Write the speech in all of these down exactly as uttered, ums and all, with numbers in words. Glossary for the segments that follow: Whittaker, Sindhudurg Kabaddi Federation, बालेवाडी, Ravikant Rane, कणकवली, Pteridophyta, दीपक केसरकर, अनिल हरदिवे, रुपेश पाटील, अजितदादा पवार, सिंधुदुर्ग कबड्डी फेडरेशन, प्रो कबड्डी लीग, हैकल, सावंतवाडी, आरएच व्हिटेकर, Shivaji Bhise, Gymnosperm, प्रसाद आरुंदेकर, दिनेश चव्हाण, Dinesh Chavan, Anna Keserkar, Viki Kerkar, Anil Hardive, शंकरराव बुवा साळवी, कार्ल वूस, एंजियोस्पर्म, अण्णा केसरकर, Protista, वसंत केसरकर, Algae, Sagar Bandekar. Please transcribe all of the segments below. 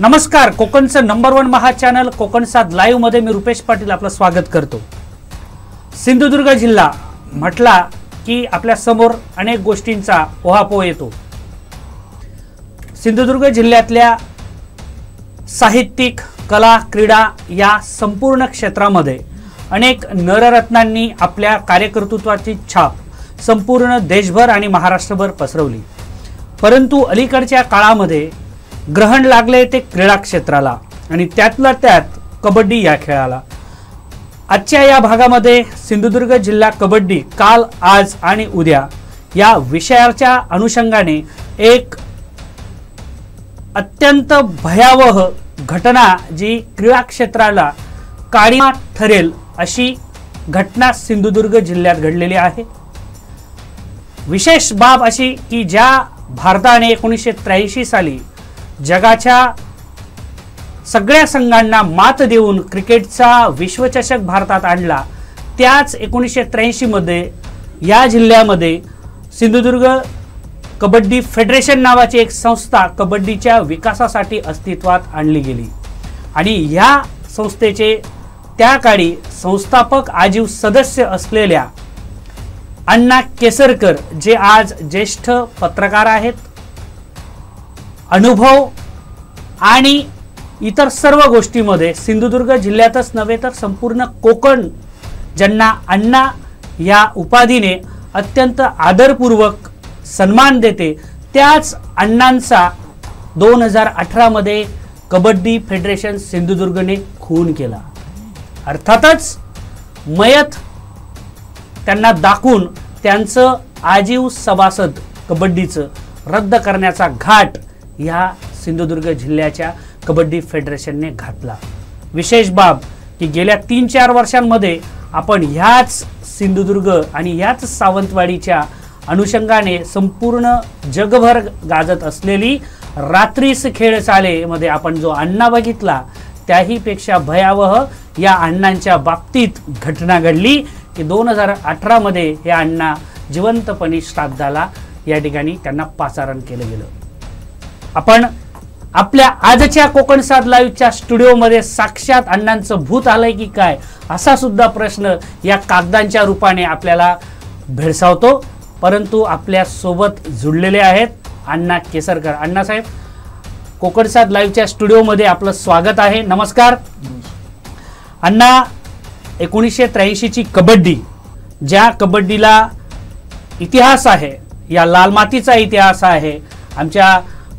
नमस्कार, कोकणचं number one महा चॅनल कोकण साद लाईव्ह मध्ये मी रुपेश पाटील आपलं स्वागत करतो। सिंधुदुर्ग जिल्हा म्हटला की आपल्या समोर अनेक गोष्टींचा ओहापोह येतो। सिंधुदुर्ग जिल्ह्यातल्या साहित्यिक, कला, क्रीडा या संपूर्ण क्षेत्रामध्ये अनेक नररत्नांनी आपल्या कार्यकर्तृत्वाची छाप संपूर्ण देशभर आणि महाराष्ट्रभर पसरवली। परंतु अलीकडच्या काळामध्ये ग्रहण लागले ते क्रीडा क्षेत्राला आणि त्यातला त्यात कबड्डी या खेळाला। आजच्या या भागामध्ये सिंधुदुर्ग जिल्हा कबड्डी काल, आज आणि उद्या या विषयाच्या अनुषंगाने एक अत्यंत भयावह घटना जी क्रीडा क्षेत्राला काळीमा ठरेल अशी घटना सिंधुदुर्ग जिल्ह्यात घडलेली आहे। विशेष बाब अशी की ज्या भारताने एकोणीसशे त्र्याऐंशी साली जगाच्या सगळ्या संघांना मात देऊन क्रिकेटचा विश्वचषक भारतात आणला, त्याच एकोणीसशे त्र्याऐंशी मध्ये या जिल्ह्यामध्ये सिंधुदुर्ग कबड्डी फेडरेशन नावाची एक संस्था कबड्डीच्या विकासासाठी अस्तित्वात आणली गेली आणि या संस्थेचे त्या काळी संस्थापक आजीव सदस्य असलेल्या अण्णा केसरकर, जे आज ज्येष्ठ पत्रकार आहेत, अनुभव आणि इतर सर्व गोष्टीमध्ये सिंधुदुर्ग जिल्ह्यातच नव्हे तर संपूर्ण कोकण ज्यांना अण्णा या उपाधीने अत्यंत आदरपूर्वक सन्मान देते, त्याच अण्णांचा दोन हजार अठरामध्ये कबड्डी फेडरेशन सिंधुदुर्गने खून केला। अर्थातच मयत त्यांना दाखवून त्यांचं आजीव सभासद कबड्डीचं रद्द करण्याचा घाट या सिंधुदुर्ग जिल्ह्याच्या कबड्डी फेडरेशनने घातला। विशेष बाब की गेल्या तीन चार वर्षांमध्ये आपण ह्याच सिंधुदुर्ग आणि ह्याच सावंतवाडीच्या अनुषंगाने संपूर्ण जगभर गाजत असलेली रात्रीस खेळ चालेमध्ये आपण जो अण्णा बघितला त्याहीपेक्षा भयावह या अण्णांच्या बाबतीत घटना घडली की दोन हजार अठरामध्ये हे अण्णा जिवंतपणी श्राद्धाला या ठिकाणी त्यांना पाचारण केलं गेलं। आपण आपल्या आजच्या कोकण साद लाईव्हच्या स्टुडिओमध्ये साक्षात अण्णांचं भूत आलंय की काय असा सुद्धा प्रश्न या कागदांच्या रूपाने आपल्याला भेडसावतो। परंतु आपल्या सोबत जुळलेले आहेत अण्णा केसरकर। अण्णासाहेब, कोकण साद लाईव्हच्या स्टुडिओमध्ये आपलं स्वागत आहे, नमस्कार। अण्णा, एकोणीसशे त्र्याऐंशीची कबड्डी, ज्या कबड्डीला इतिहास आहे, या लाल मातीचा इतिहास आहे, आमच्या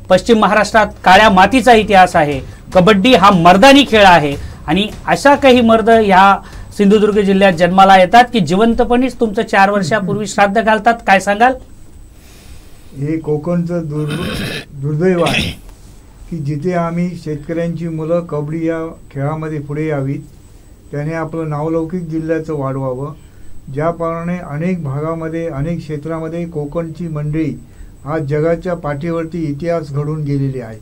पश्चिम महाराष्ट्रात काळ्या मातीचा इतिहास आहे, कबड्डी हा मर्दानी खेळ आहे आणि अशा काही मर्द ह्या सिंधुदुर्ग जिल्ह्यात जन्माला येतात की जिवंतपणीच तुमचं चार वर्षापूर्वी श्राद्ध घालतात, काय सांगाल? हे कोकणचं दुर्दैव आहे की जिथे आम्ही शेतकऱ्यांची मुलं कबड्डी या खेळामध्ये पुढे यावीत, त्याने आपलं नावलौकिक जिल्ह्याचं वाढवावं। ज्याप्रमाणे अनेक भागामध्ये, अनेक क्षेत्रामध्ये कोकणची मंडळी आज जगाच्या पाठीवरती इतिहास घडून गेलेली आहे,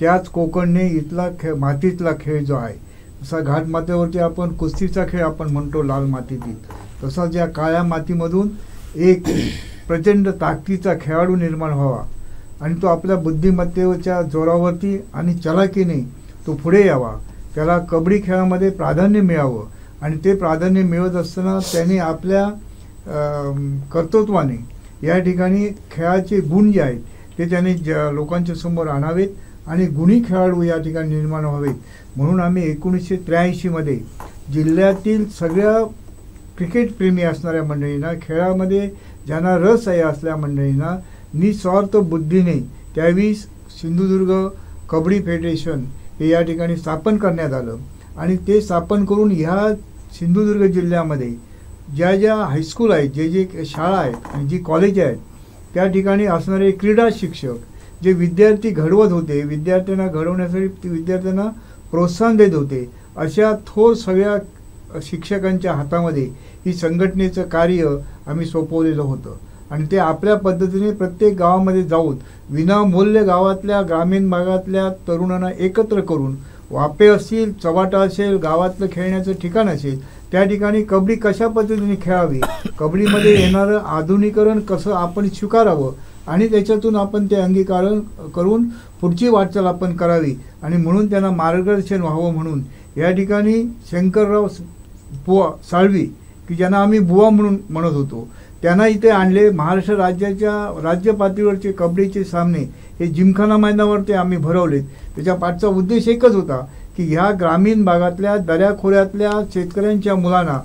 त्याच कोकणने इथला खेळ, मातीतला खेळ जो आहे, जसा घाट मातेवरती आपण कुस्तीचा खेळ आपण म्हणतो लाल मातीतील, तसाच या काळ्या मातीमधून एक प्रचंड ताकदीचा खेळाडू निर्माण व्हावा आणि तो आपल्या बुद्धिमत्तेच्या जोरावरती आणि चलाकीने तो पुढे यावा, त्याला कबड्डी खेळामध्ये प्राधान्य मिळावं आणि ते प्राधान्य मिळत असताना त्याने आपल्या कर्तृत्वाने या ठिकाणी खेळाचे गुण जे आहेत ते त्याने ज लोकांच्या समोर आणावेत आणि गुणी खेळाडू या ठिकाणी निर्माण व्हावेत। म्हणून आम्ही एकोणीसशे त्र्याऐंशीमध्ये जिल्ह्यातील सगळ्या क्रिकेटप्रेमी असणाऱ्या मंडळींना, खेळामध्ये ज्यांना रस आहे असल्या मंडळींना निस्वार्थ बुद्धीने त्यावेळीस सिंधुदुर्ग कबड्डी फेडरेशन हे या ठिकाणी स्थापन करण्यात आलं आणि ते स्थापन करून ह्या सिंधुदुर्ग जिल्ह्यामध्ये ज्या ज्या हायस्कूल आहेत, जे जे शाळा आहेत आणि जी कॉलेज आहेत त्या ठिकाणी असणारे क्रीडा शिक्षक जे विद्यार्थी घडवत होते, विद्यार्थ्यांना घडवण्यासाठी विद्यार्थ्यांना प्रोत्साहन देत होते, अशा थोर सगळ्या शिक्षकांच्या हातामध्ये ही संघटनेचं कार्य आम्ही सोपवलेलं होतं आणि ते आपल्या पद्धतीने प्रत्येक गावामध्ये जाऊन विनामूल्य गावातल्या ग्रामीण भागातल्या तरुणांना एकत्र करून वापे असतील, चवाटा असेल, गावातलं खेळण्याचं ठिकाण असेल, त्या ठिकाणी कबड्डी कशा पद्धतीने खेळावी, कबड्डीमध्ये येणारं आधुनिकरण कसं आपण स्वीकारावं आणि त्याच्यातून आपण ते अंगीकरण करून पुढची वाटचाल आपण करावी आणि म्हणून त्यांना मार्गदर्शन व्हावं म्हणून या ठिकाणी शंकरराव बुवा साळवी की ज्यांना आम्ही बुवा म्हणून म्हणत होतो त्यांना इथे आणले। महाराष्ट्र राज्याच्या राज्य पातळीवरचे कबड्डीचे सामने हे जिमखाना मैदानावरती आम्ही भरवले। त्याच्या पाठचा उद्देश एकच होता की ह्या ग्रामीण भागातल्या दऱ्याखोऱ्यातल्या शेतकऱ्यांच्या मुलांना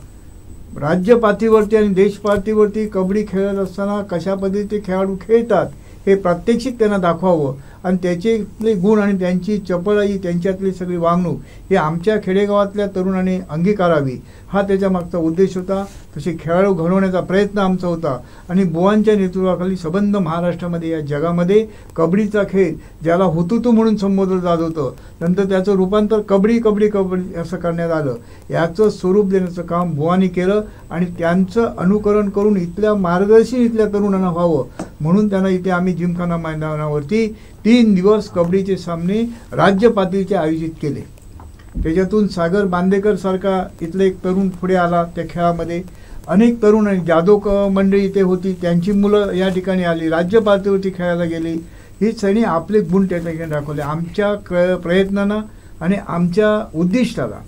राज्य पातळीवरती आणि देश पातळीवरती कबड्डी खेळत असताना कशा पद्धतीने खेळाडू खेळतात हे प्रात्यक्षिक त्यांना दाखवावं आणि त्याचे गुण आणि त्यांची चपळाई त्यांच्यातली सगळी वागणूक हे आमच्या खेडेगावातल्या तरुणांनी अंगीकारावी हा त्याच्या मागचा उद्देश होता। तसे खेळाडू घडवण्याचा प्रयत्न आमचा होता आणि बुवांच्या नेतृत्वाखाली सबंध महाराष्ट्रामध्ये या जगामध्ये कबड्डीचा खेळ ज्याला हुतुतू म्हणून संबोधलं जात होतं नंतर त्याचं रूपांतर कबड्डी कबड्डी कबड्डी असं करण्यात आलं। याचं स्वरूप देण्याचं काम बुवांनी केलं आणि त्यांचं अनुकरण करून इथल्या मार्गदर्शन इथल्या तरुणांना व्हावं म्हणून त्यांना इथे आम्ही जिमखाना मैदानावरती तीन दिवस कबड्डीचे सामने राज्य पातळीचे आयोजित केले। त्याच्यातून सागर बांदेकर सारखा इथले एक तरुण पुढे आला। त्या खेळामध्ये अनेक तरुण आणि जाधव मंडळी इथे होती त्यांची मुलं या ठिकाणी आली राज्य पातळीवरती खेळायला गेली। ही सगळी आपले गुण त्या ठिकाणी दाखवले। आमच्या क्र प्रयत्नांना आणि आमच्या उद्दिष्टाला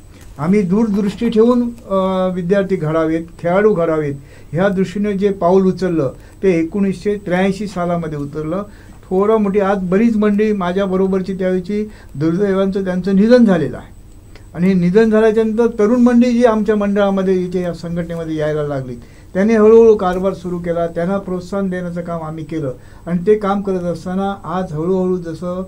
आम्ही दूरदृष्टी ठेवून विद्यार्थी घडावेत खेळाडू घडावेत ह्या दृष्टीने जे पाऊल उचललं ते एकोणीसशे त्र्याऐंशी सालामध्ये उतरलं। थोडं मोठी आज बरीच मंडळी माझ्याबरोबरची त्यावेळची दुर्दैवांचं त्यांचं निधन झालेलं आहे आणि निधन झाल्याच्यानंतर तरुण मंडळी जी आमच्या मंडळामध्ये इथे या संघटनेमध्ये यायला लागली त्यांनी हळूहळू कारभार सुरू केला। त्यांना प्रोत्साहन देण्याचं काम आम्ही केलं आणि ते काम करत असताना आज हळूहळू जसं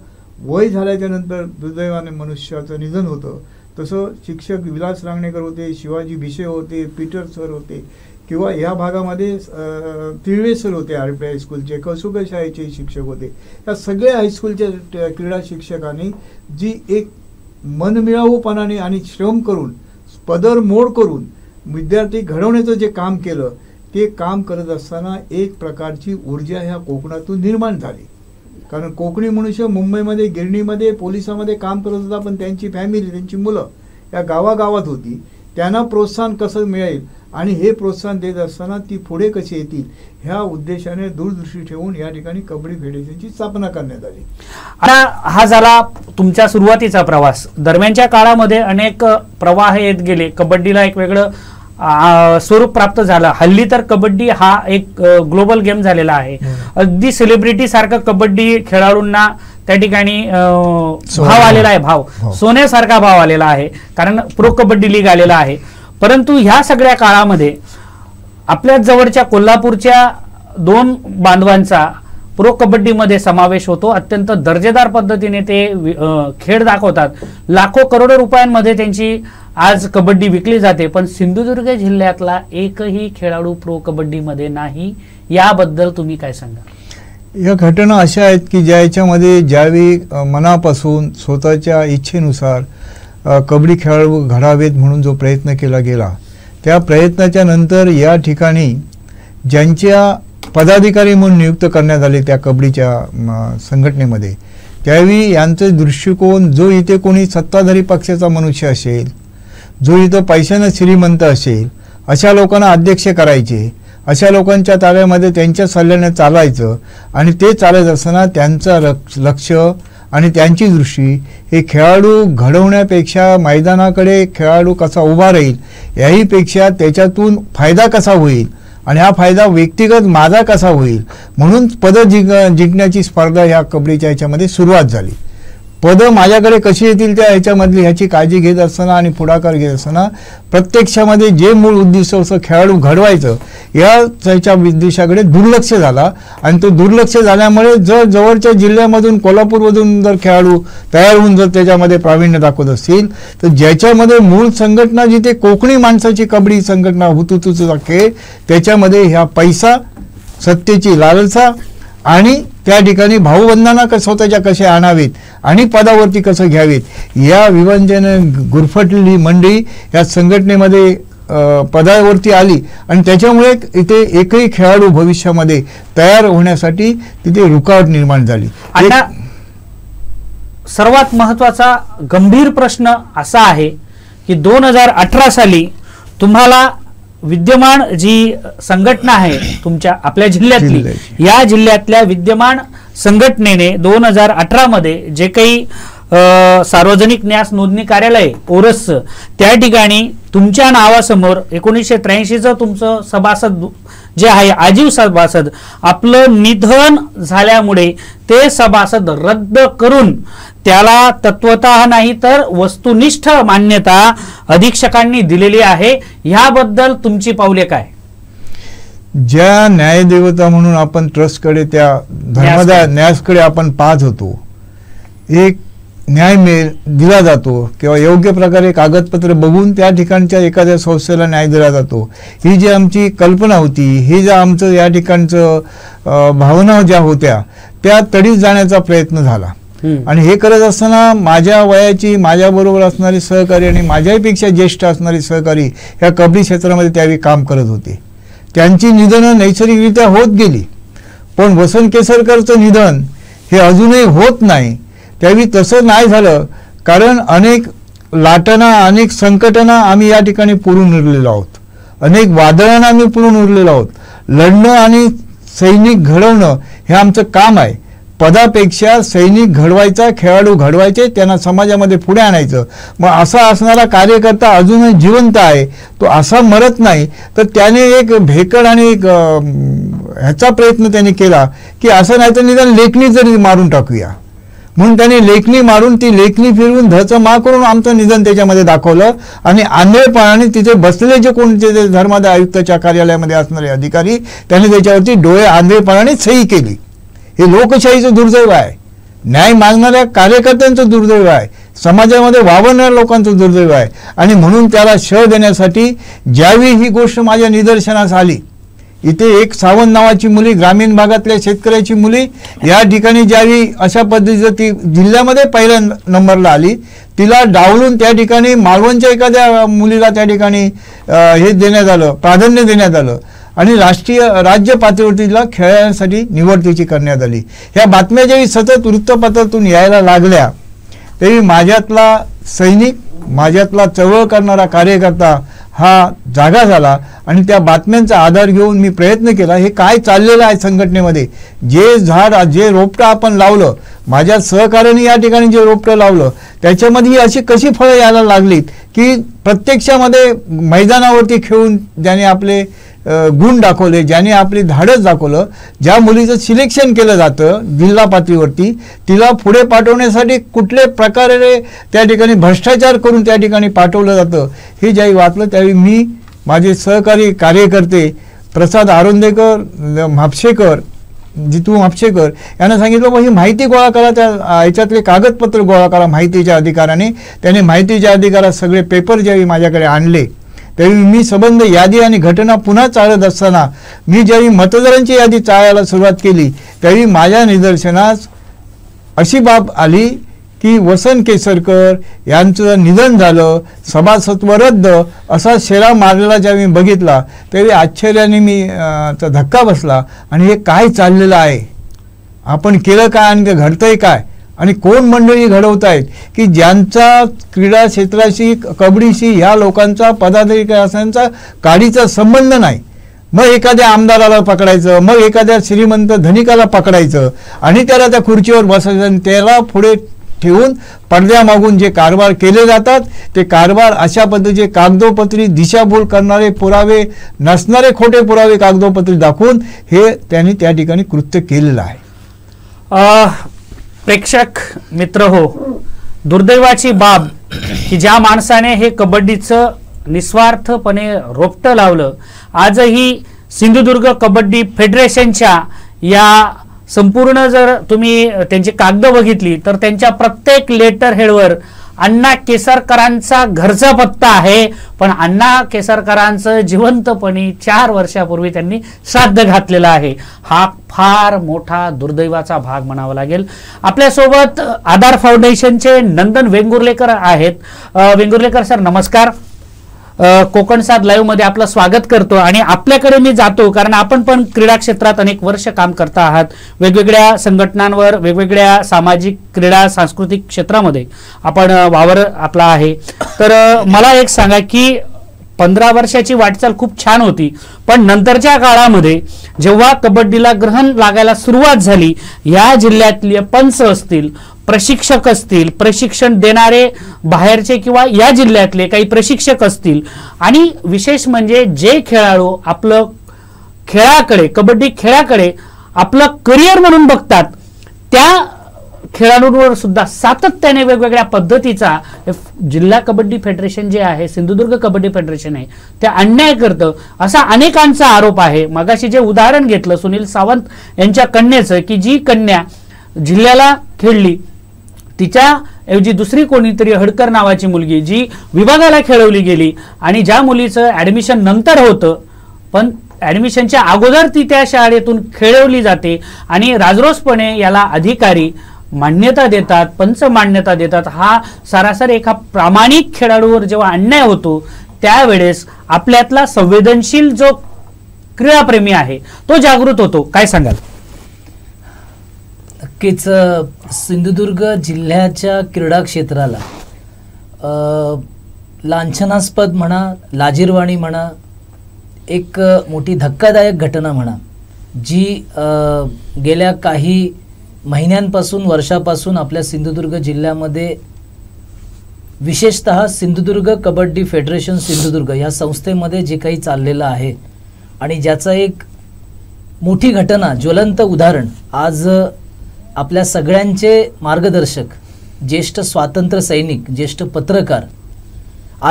वय झाल्याच्यानंतर दुर्दैवाने मनुष्याचं निधन होतं तसं शिक्षक विलास रांगणेकर होते, शिवाजी भिसे होते, पीटर सर होते किंवा या भागामध्ये तिळवे सर होते आर पी हायस्कूलचे कौसुंबा शाळेचे शिक्षक होते। या सगळ्या हायस्कूलच्या क्रीडा शिक्षकांनी जी एक मनमिळाऊपणाने आणि श्रम करून पदर मोड करून विद्यार्थी घडवण्याचं जे काम केलं ते काम करत असताना एक प्रकारची ऊर्जा ह्या कोकणातून निर्माण झाली। कारण कोकणी मनुष्य मुंबईमध्ये गिरणीमध्ये पोलिसामध्ये काम करत होता पण त्यांची फॅमिली त्यांची मुलं या गावागावात होती त्यांना प्रोत्साहन कसं मिळेल आणि हे प्रोत्साहन देत असताना ती पुढे कशी येतील ह्या उद्देशाने दूरदृष्टी ठेवून या ठिकाणी कबड्डी फेडरेशनची स्थापना करण्यात आली। आता हा झाला तुमच्या सुरुवातीचा प्रवास। दरम्यानच्या काळामध्ये अनेक प्रवाह येत गेले कबड्डीला एक वेगळं स्वरूप प्राप्त झालं। हल्ली तर कबड्डी हा एक ग्लोबल गेम झालेला आहे। अगदी सेलिब्रिटी सारखं कबड्डी खेळाडूंना त्या ठिकाणी भाव आलेला आहे भाव सोन्यासारखा भाव आलेला आहे कारण प्रो कबड्डी लीग आलेला आहे। परंतु ह्या सगळ्या काळामध्ये आपल्या जवळच्या कोल्हापूरच्या दोन बांधवांचा प्रो कबड्डीमध्ये समावेश होतो। अत्यंत दर्जेदार पद्धतीने ते खेळ दाखवतात लाखो करोडो रुपयांमध्ये त्यांची आज कबड्डी विकली जाते पण सिंधुदुर्ग जिल्ह्यातला एकही खेळाडू प्रो कबड्डीमध्ये नाही याबद्दल तुम्ही काय सांगा? या घटना अशा आहेत की ज्याच्यामध्ये ज्यावेळी मनापासून स्वतःच्या इच्छेनुसार कबड्डी खेळाडू घडावेत म्हणून जो प्रयत्न केला गेला त्या प्रयत्नाच्या नंतर या ठिकाणी ज्यांच्या पदाधिकारी म्हणून नियुक्त करण्यात आले त्या कबड्डीच्या संघटनेमध्ये त्यावेळी यांचे दृष्टिकोन जो इथे कोणी सत्ताधारी पक्षाचा मनुष्य असेल जो इथं पैशाने श्रीमंत असेल अशा लोकांना अध्यक्ष करायचे अशा लोकांच्या ताब्यामध्ये त्यांच्या सल्ल्याने चालायचं आणि ते चालत असताना त्यांचं लक्ष आणि त्यांची दृष्टी हे खेळाडू घडवण्यापेक्षा मैदानाकडे खेळाडू कसा उभा राहील याहीपेक्षा त्याच्यातून फायदा कसा होईल आणि हा फायदा व्यक्तिगत माझा कसा होईल म्हणून पदं जिंक जिंकण्याची स्पर्धा ह्या कबड्डीच्या ह्याच्यामध्ये सुरुवात झाली। पदं माझ्याकडे कशी येतील त्या ह्याच्यामधली ह्याची काळजी घेत असताना आणि पुढाकार घेत असताना प्रत्यक्षामध्ये जे मूळ उद्दिष्ट असं खेळाडू घडवायचं या त्याच्या उद्देशाकडे दुर्लक्ष झाला आणि तो दुर्लक्ष झाल्यामुळे जर जवळच्या जिल्ह्यामधून कोल्हापूरमधून जर खेळाडू तयार होऊन जर त्याच्यामध्ये प्रावीण्य दाखवत असतील तर ज्याच्यामध्ये मूळ संघटना जिथे कोकणी माणसाची कबड्डी संघटना हुतुतूचा खेळ त्याच्यामध्ये ह्या पैसा सत्तेची लालसा आणि त्या ठिकाणी भाऊबंधांना कसं स्वतःच्या कसे आणावेत आणि पदावरती कसं घ्यावेत या विवंचने गुरफटलेली मंडळी या संघटनेमध्ये पदावरती आली आणि त्याच्यामुळे इथे एकही खेळाडू भविष्यामध्ये तयार होण्यासाठी तिथे रुकावट निर्माण झाली। आता सर्वात महत्त्वाचा गंभीर प्रश्न असा आहे की दोन हजार अठरा साली तुम्हाला विद्यमान जी संघटना आहे तुमच्या आपल्या जिल्ह्यातली, या जिल्ह्यातल्या विद्यमान संघटनेने दोन हजार अठरा मध्ये जे काही सार्वजनिक न्यास नोंदणी कार्यालय ओरस त्या ठिकाणी तुमच्या नावासमोर एकोणीसशे त्र्याऐंशीचं तुमचं सभासद जे आहे आजीव सभासद आपलं निधन झाल्यामुळे ते सभासद रद्द करून त्याला तत्वतः नाही तर वस्तुनिष्ठ मान्यता अधीक्षकांनी दिलेली आहे, याबद्दल तुमची पावले काय? ज्या न्यायदेवता म्हणून आपण ट्रस्टकडे त्या धर्मदा न्यासकडे आपण पाहत होतो, एक न्याय मिळ दिला जातो किंवा योग्य प्रकारे कागदपत्र बघून त्या ठिकाणच्या एखाद्या संस्थेला न्याय दिला जातो, ही जी आमची कल्पना होती, हे जे आमचं या ठिकाणचं भावना ज्या होत्या त्या तडीत जाण्याचा प्रयत्न झाला. आणि हे करत असताना माझ्या वयाची माझ्याबरोबर असणारी सहकारी आणि माझ्यापेक्षा ज्येष्ठ असणारी सहकारी या कबड्डी क्षेत्रामध्ये त्यावेळी काम करत होते, त्यांची निधनं नैसर्गिकरित्या होत गेली. पण वसंत केसरकरचं निधन हे अजूनही होत नाही, त्यावेळी तसं नाही झालं कारण अनेक लाटांना अनेक संकटांना आम्ही या ठिकाणी पुरून उरलेलो आहोत, अनेक वादळांना आम्ही पुरून उरलेलो आहोत. लढणं आणि सैनिक घडवणं हे आमचं काम आहे, पदापेक्षा सैनिक घडवायचा, खेळाडू घडवायचे, त्यांना समाजामध्ये पुढे आणायचं. मग असा असणारा कार्यकर्ता अजूनही जिवंत आहे, तो असा मरत नाही, तर त्याने एक भेकड आणि एक ह्याचा प्रयत्न त्याने केला की असं नाही तर निदान लेखणी जरी मारून टाकूया म्हणून त्याने लेखणी मारून ती लेखणी फिरवून धचं मा करून आमचं निधन त्याच्यामध्ये दाखवलं. आणि आंधळेपणाने तिथे बसलेले जे कोणते धर्मादाय आयुक्ताच्या कार्यालयामध्ये असणारे अधिकारी त्याने त्याच्यावरती डोळे आंधळेपणाने सही केली. हे लोकशाहीचं दुर्दैव आहे, न्याय मागणाऱ्या कार्यकर्त्यांचं दुर्दैव आहे, समाजामध्ये वावरणाऱ्या लोकांचं दुर्दैव आहे. आणि म्हणून त्याला शह देण्यासाठी ज्यावेळी ही गोष्ट माझ्या निदर्शनास आली, इथे एक सावंत नावाची मुली ग्रामीण भागातल्या शेतकऱ्याची मुली या ठिकाणी ज्यावेळी अशा पद्धतीचं ती जिल्ह्यामध्ये पहिल्या नंबरला आली, तिला डावलून त्या ठिकाणी मालवणच्या एखाद्या मुलीला त्या ठिकाणी हे देण्यात आलं, प्राधान्य देण्यात आलं आणि राष्ट्रीय राज्य पातळीवरतीला खेळण्यासाठी निवड त्याची करण्यात आली. ह्या बातम्या ज्यावेळी सतत वृत्तपत्रातून यायला लागल्या त्यावेळी माझ्यातला सैनिक, माझ्यातला चळवळ करणारा कार्यकर्ता हा जागा झाला आणि त्या बातम्यांचा आधार घेऊन मी प्रयत्न केला हे काय चाललेलं आहे संघटनेमध्ये. जे झाड जे रोपटं आपण लावलं, माझ्या सहकार्याने या ठिकाणी जे रोपटं लावलं त्याच्यामध्ये ही अशी कशी फळं यायला लागलीत की प्रत्यक्षामध्ये मैदानावरती खेळून ज्याने आपले गुण दाखवले, ज्याने आपली धाडस दाखवलं, ज्या मुलीचं सिलेक्शन केलं जातं जिल्हा पातळीवरती तिला पुढे पाठवण्यासाठी कुठले प्रकारे त्या ठिकाणी भ्रष्टाचार करून त्या ठिकाणी पाठवलं जातं हे ज्याही वाचलं त्यावेळी मी, माझे सहकारी कार्यकर्ते प्रसाद आरुंदेकर, म्हापशेकर, जितू महापशेकर यांना सांगितलं मग ही माहिती गोळा करा, त्या ह्याच्यातले कागदपत्र गोळा करा माहितीच्या अधिकाराने. त्याने माहितीच्या अधिकारात सगळे पेपर ज्यावेळी माझ्याकडे आणले त्यावेळी मी संबंध यादी आणि घटना पुन्हा चाळत असताना मी ज्यावेळी मतदारांची यादी चाळायला सुरुवात केली त्यावेळी माझ्या निदर्शनास अशी बाब आली की वसंत केसरकर यांचं निधन झालं, सभासत्व रद्द असा शेरा मारलेला ज्यावेळी बघितला त्यावेळी आश्चर्याने मी चा धक्का बसला. आणि हे काय चाललेलं आहे, आपण केलं काय आणि ते घडतंय काय आणि कोण मंडळी घडवत आहेत की ज्यांचा क्रीडा क्षेत्राशी कबड्डीशी ह्या लोकांचा पदाधिकाऱ्यांचा काडीचा संबंध नाही. मग एखाद्या आमदाराला पकडायचं, मग एखाद्या श्रीमंत धनिकाला पकडायचं आणि त्याला त्या खुर्चीवर बसायचं आणि त्याला पुढे ठेवून पडद्यामागून जे कारभार केले जातात ते कारभार अशा पद्धतीचे कागदोपत्री दिशाभूल करणारे पुरावे नसणारे खोटे पुरावे कागदोपत्री दाखवून हे त्यांनी त्या ठिकाणी कृत्य केलेलं आहे. प्रेक्षक मित्र हो, दुर्दैवाची बाब की ज्या माणसाने हे कबड्डीचं निस्वार्थपणे रोपटं लावलं आजही सिंधुदुर्ग कबड्डी फेडरेशनच्या या संपूर्ण जर तुम्ही त्यांची कागदं बघितली तर त्यांच्या प्रत्येक लेटर हेडवर अण्णा केसरकरांचा घरचा पत्ता आहे, पण अण्णा केसरकरांचं जिवंतपणी चार वर्षापूर्वी त्यांनी श्राद्ध घातलेलं आहे. हा फार मोठा दुर्दैवाचा भाग म्हणावा लागेल. आपल्यासोबत आधार फाउंडेशनचे नंदन वेंगुर्लेकर आहेत. वेंगुर्लेकर सर नमस्कार, कोकण साद लाईव्ह मध्ये आपलं स्वागत करतो. आणि आपल्याकडे मी जातो कारण आपण पण क्रीडा क्षेत्रात अनेक वर्ष काम करता आहात, वेगवेगळ्या संघटनांवर वेगवेगळ्या सामाजिक क्रीडा सांस्कृतिक क्षेत्रामध्ये आपण वावर आपला आहे, तर मला एक सांगा की पंधरा वर्षाची वाटचाल खूप छान होती, पण नंतरच्या काळामध्ये जेव्हा कबड्डीला ग्रहण लागायला सुरुवात झाली, या जिल्ह्यातले पंच असतील, प्रशिक्षक असतील, प्रशिक्षण देणारे बाहेरचे किंवा या जिल्ह्यातले काही प्रशिक्षक असतील, आणि विशेष म्हणजे जे खेळाडू आपलं खेळाकडे, कबड्डी खेळाकडे आपलं करिअर म्हणून बघतात, त्या खेळाडूंवर सुद्धा सातत्याने वेगवेगळ्या पद्धतीचा जिल्हा कबड्डी फेडरेशन जे आहे, सिंधुदुर्ग कबड्डी फेडरेशन आहे, ते अन्याय करतं असा अनेकांचा आरोप आहे। मगाशी जे उदाहरण घेतलं सुनील सावंत यांच्या कन्येचं, की जी कन्या जिल्ह्याला खेळली, तिच्या ऐवजी दुसरी कोणीतरी हडकर नावाची मुलगी जी विभागाला खेळवली गेली, आणि ज्या मुलीचं ऍडमिशन नंतर होतं पण ऍडमिशनच्या अगोदर ती त्या शाळेतून खेळवली जाते, आणि राजरोसपणे याला अधिकारी मान्यता देतात, पंच मान्यता देतात। हा सरासर एका प्रामाणिक खेळाडूवर जेव्हा अन्याय होतो, त्यावेळेस आपल्यातला संवेदनशील जो क्रीडाप्रेमी आहे तो जागृत होतो। काय सांगाल? नक्कीच सिंधुदुर्ग जिल्ह्याच्या क्रीडा क्षेत्राला लांछनास्पद म्हणा, लाजीरवाणी म्हणा, एक मोठी धक्कादायक घटना म्हणा, जी गेल्या काही महिन्यांपासून वर्षापासून आपल्या सिंधुदुर्ग जिल्ह्यामध्ये विशेषतः सिंधुदुर्ग कबड्डी फेडरेशन सिंधुदुर्ग या संस्थेमध्ये जे काही चाललेलं आहे, आणि ज्याचं एक मोठी घटना, ज्वलंत उदाहरण आज आपल्या सगळ्यांचे मार्गदर्शक ज्येष्ठ स्वातंत्र्य सैनिक, ज्येष्ठ पत्रकार,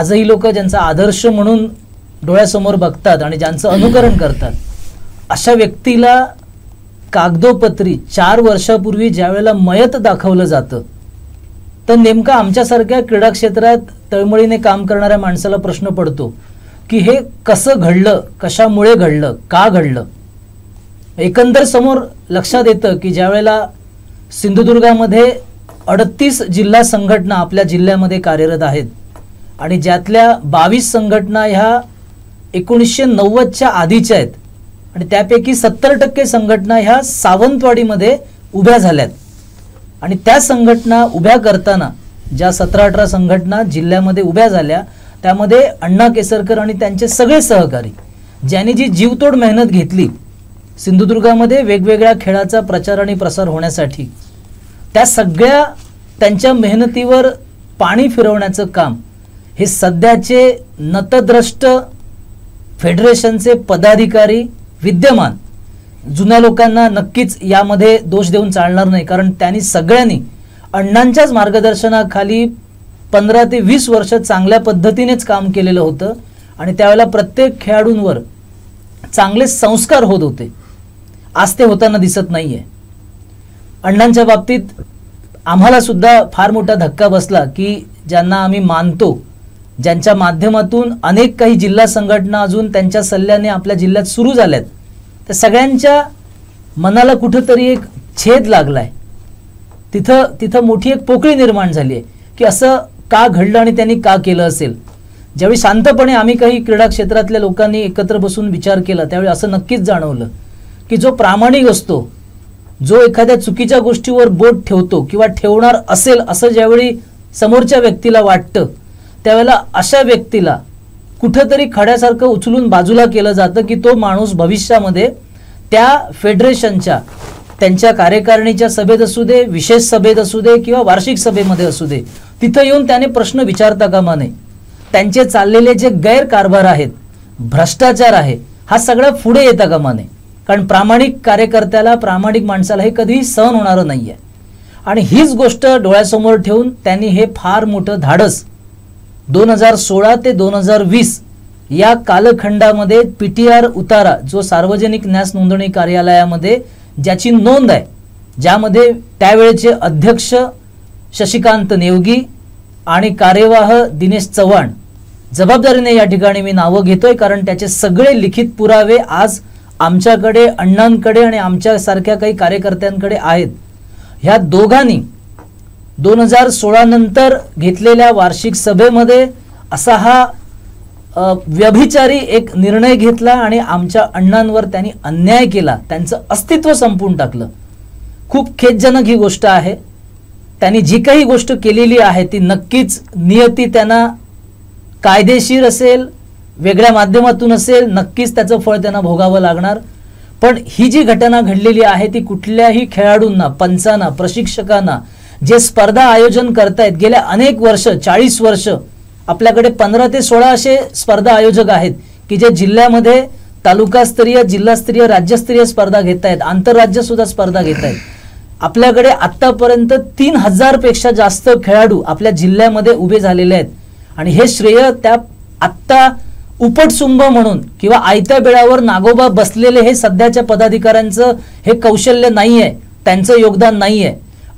आजही लोक ज्यांचा आदर्श म्हणून डोळ्यासमोर बघतात आणि ज्यांचं अनुकरण करतात, अशा व्यक्तीला कागदोपत्री चार वर्षापूर्वी ज्यावेळेला मयत दाखवलं जातं, तर नेमका आमच्यासारख्या क्रीडा क्षेत्रात तळमळीने काम करणाऱ्या माणसाला प्रश्न पडतो की हे कसं घडलं, कशामुळे घडलं, का घडलं। एकंदर समोर लक्षात येतं की ज्यावेळेला सिंधुदुर्गामध्ये अडतीस जिल्हा संघटना आपल्या जिल्ह्यामध्ये कार्यरत आहेत, आणि ज्यातल्या बावीस संघटना ह्या एकोणीसशे नव्वदच्या आधीच्या आहेत, आणि त्यापैकी सत्तर टक्के संघटना ह्या सावंतवाडीमध्ये उभ्या झाल्यात, आणि त्या संघटना उभ्या करताना ज्या सतरा अठरा संघटना जिल्ह्यामध्ये उभ्या झाल्या, त्यामध्ये अण्णा केसरकर आणि त्यांचे सगळे सहकारी ज्यांनी जी जीवतोड मेहनत घेतली सिंधुदुर्गामध्ये वेगवेगळ्या खेळाचा प्रचार आणि प्रसार होण्यासाठी, त्या सगळ्या त्यांच्या मेहनतीवर पाणी फिरवण्याचं काम हे सध्याचे नतद्रष्ट फेडरेशनचे पदाधिकारी विद्यमान जुन्या लोकांना नक्कीच यामध्ये दोष देऊन चालणार नाही, कारण त्यांनी सगळ्यांनी अण्णांच्याच मार्गदर्शनाखाली पंधरा ते वीस वर्ष चांगल्या पद्धतीनेच काम केलेलं होतं, आणि त्यावेळेला प्रत्येक खेळाडूंवर चांगले संस्कार होत होते। आज ते होताना दिसत नाही आहे। अण्णांच्या बाबतीत आम्हाला सुद्धा फार मोठा धक्का बसला की ज्यांना आम्ही मानतो, ज्यांच्या माध्यमातून अनेक काही जिल्हा संघटना अजून त्यांच्या सल्ल्याने आपल्या जिल्ह्यात सुरू झाल्यात, त्या सगळ्यांच्या मनाला कुठंतरी एक छेद लागला आहे, तिथं तिथं मोठी एक पोकळी निर्माण झाली आहे की असं का घडलं आणि त्यांनी का केलं असेल। ज्यावेळी शांतपणे आम्ही काही क्रीडा क्षेत्रातल्या लोकांनी एकत्र बसून विचार केला, त्यावेळी असं नक्कीच जाणवलं की जो प्रामाणिक असतो, जो एखाद्या चुकीच्या गोष्टीवर बोट ठेवतो किंवा ठेवणार असेल असं ज्यावेळी समोरच्या व्यक्तीला वाटतं, त्यावेळेला अशा व्यक्तीला कुठंतरी खड्यासारखं उचलून बाजूला केलं जातं की तो माणूस भविष्यामध्ये त्या फेडरेशनच्या त्यांच्या कार्यकारिणीच्या सभेत असू दे, विशेष सभेत असू दे किंवा वार्षिक सभेमध्ये असू दे, तिथं येऊन त्याने प्रश्न विचारता कामा नये। त्यांचे चाललेले जे गैरकारभार आहेत, भ्रष्टाचार आहे, हा सगळा पुढे येता कामा नये, कारण प्रामाणिक कार्यकर्त्याला, प्रामाणिक माणसाला हे कधीही सहन होणारं नाही आहे। आणि हीच गोष्ट डोळ्यासमोर ठेवून त्यांनी हे फार मोठं धाडस दोन हजार सोळा ते दोन हजार वीस या कालखंडामध्ये पी टी आर उतारा, जो सार्वजनिक न्यास नोंदणी कार्यालयामध्ये ज्याची नोंद आहे, ज्यामध्ये त्यावेळेचे अध्यक्ष शशिकांत नेवगी आणि कार्यवाह दिनेश चव्हाण, जबाबदारीने या ठिकाणी मी नावं घेतोय कारण त्याचे सगळे लिखित पुरावे आज आमच्याकडे, अण्णांकडे आणि आमच्यासारख्या काही कार्यकर्त्यांकडे आहेत। ह्या दोघांनी दोन हजार सोळा नंतर घेतलेल्या वार्षिक सभेमध्ये असा हा व्यभिचारी एक निर्णय घेतला आणि आमच्या अण्णांवर त्यांनी अन्याय केला, त्यांचं अस्तित्व संपवून टाकलं। खूप खेदजनक ही गोष्ट आहे। त्यांनी जी काही गोष्ट केलेली आहे ती नक्कीच नियती त्यांना कायदेशीर असेल, वेगळ्या माध्यमातून असेल नक्कीच त्याचं फळ त्यांना भोगावं लागणार। पण ही जी घटना घडलेली आहे ती कुठल्याही खेळाडूंना, पंचांना, प्रशिक्षकांना, जे स्पर्धा आयोजन करतायत गेल्या अनेक वर्ष चाळीस वर्ष आपल्याकडे पंधरा ते सोळा असे स्पर्धा आयोजक आहेत की जे जिल्ह्यामध्ये तालुकास्तरीय, जिल्हास्तरीय, राज्यस्तरीय स्पर्धा घेतायत, आंतरराज्य सुद्धा स्पर्धा घेतायत। आपल्याकडे आतापर्यंत तीन हजार पेक्षा जास्त खेळाडू आपल्या जिल्ह्यामध्ये उभे झालेले आहेत आणि हे श्रेय त्या आत्ता उपटसुंभ म्हणून किंवा आयत्या बेळावर नागोबा बसलेले हे सध्याच्या पदाधिकाऱ्यांचं हे कौशल्य नाही आहे, त्यांचं योगदान नाही आहे।